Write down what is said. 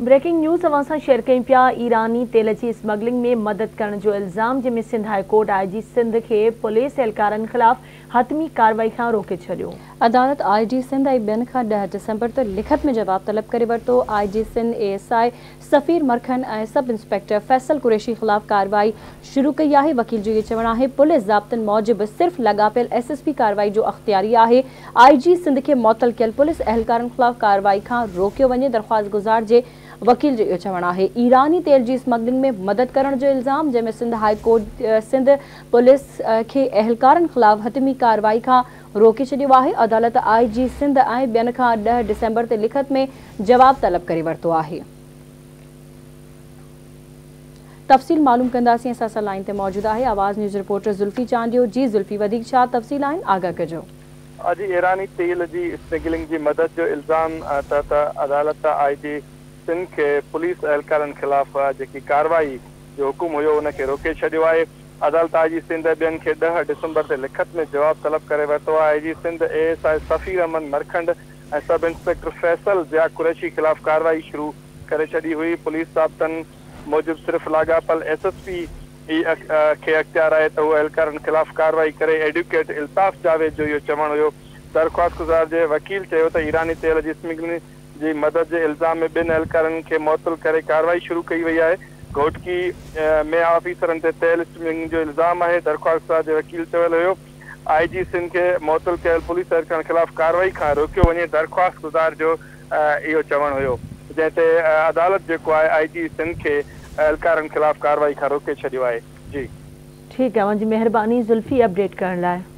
Breaking news अवां सां share कई पिया। ईरानी तेल की स्मगलिंग में मदद करण जो इल्ज़ाम जंहिंमें Sindh high court I G Sindh के पुलिस एहलकारनि खिलाफ हतमी कार्रवाई का रोके छो। अदालत आई जी सिंध ऐं ॿियनि खां 10 दिसंबर तक लिखित में जवाब तलब करे वरितो। आई जी सिंध ASI सफ़ीर मरखन ऐं सब इंस्पेक्टर फैसल कुरैशी खिलाफ कार्रवाई शुरू कई है। वकील जो ये चवण है पुलिस ज़ाब्तनि मूजिब सिर्फ़ लगापियल SSP कार्रवाई जो अख्तियारी है। आई जी सिंध के मअतल कयल पुलिस एहलकारनि खिलाफ कार्रवाई का रोकियो वञे। दरख़्वास्तगुज़ार जे वकील जो इहो चवणु आहे ईरानी तेल जी स्मगलिंग में मदद करण जो इल्ज़ाम जंहिंमें Sindh high court Sindh police के एहलकारनि खिलाफ हतमी कार्रवाई का रोके छॾियो आहे। अदालत आई जी सिंध ऐं ॿियनि खां 10 दिसंबर ते लिखत में जवाब तलब करे वरितो आहे। तफ़सील मालूम कंदासीं। असां सां लाइन ते मौजूद आहे आवाज़ न्यूज़ रिपोर्टर ज़ुल्फ़ी चांडियो। जी ज़ुल्फ़ी, वधीक छा तफ़सील आहिनि, आगाह कजो। अॼु ईरानी तेल जी स्मगलिंग जी मदद जो इल्ज़ाम तहत अदालत आई जी सिंध के पुलिस एहलकारनि खिलाफ़ जेकी कार्रवाई जो हुकुम हुयो उनखे रोके छॾियो आहे। अदालत आई जी सिंध ॿियनि खे 10 दिसंबर ते लिखत में जवाब तलब करे वरितो आहे। आई जी सिंध ASI सफ़ीर अमन मरखंड ऐं सब इंस्पेक्टर फैसल ज़िया कुरैशी खिलाफ़ कार्रवाई शुरू करे छॾी हुई। पुलिस ज़ाब्तनि मूजिब सिर्फ़ लाॻापियल SSP खे अख़्तियार आहे त उहे एहलकारनि खिलाफ़ कार्रवाई करे। एडवोकेट इल्ताफ़ जावेद जो इहो चवणु हुयो। दरख़्वास्तगुज़ार जे वकील चयो त ईरानी तेल जी स्मगलिंग जी मदद के इल्ज़ाम में 2 एहलकारनि के मुअतल करे कार्रवाई शुरू कई वही है। घोटकी में ऑफिसरनि ते तेल स्मगलिंग जो इल्ज़ाम है। दरख़्वास्तगुज़ार जो वकील चयल हो आई जी सिंध के मुअतल कयल पुलिस एहलकार खिलाफ कार्रवाई का रोकियो वञे। दरख़्वास्तगुज़ार जो इहो चवण हो जैसे अदालत जो है आई जी सिंध के एहलकारनि खिलाफ कार्रवाई का रोके छो है। जी ठीक है, मुझी मेहरबानी ज़ुल्फ़ी अपडेट करण लाए।